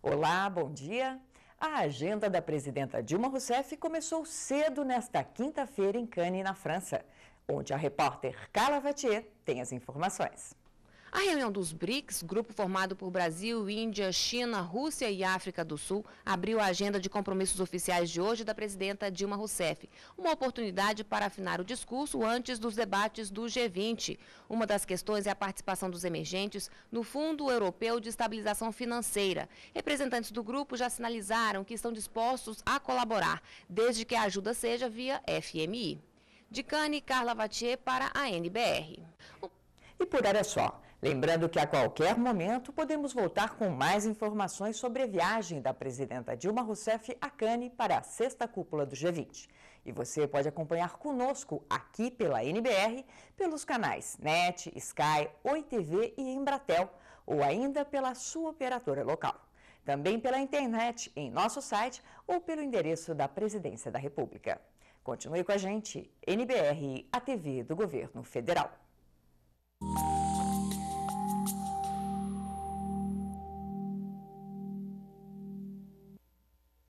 Olá, bom dia. A agenda da presidenta Dilma Rousseff começou cedo nesta quinta-feira em Cannes, na França, onde a repórter Carla Wattier tem as informações. A reunião dos BRICS, grupo formado por Brasil, Índia, China, Rússia e África do Sul, abriu a agenda de compromissos oficiais de hoje da presidenta Dilma Rousseff. Uma oportunidade para afinar o discurso antes dos debates do G20. Uma das questões é a participação dos emergentes no Fundo Europeu de Estabilização Financeira. Representantes do grupo já sinalizaram que estão dispostos a colaborar, desde que a ajuda seja via FMI. De Cannes, Carla Wattier para a NBR. E por hora é só. Lembrando que a qualquer momento podemos voltar com mais informações sobre a viagem da presidenta Dilma Rousseff a Cannes para a sexta cúpula do G20. E você pode acompanhar conosco aqui pela NBR, pelos canais NET, Sky, Oi TV e Embratel, ou ainda pela sua operadora local. Também pela internet, em nosso site ou pelo endereço da Presidência da República. Continue com a gente, NBR, a TV do Governo Federal.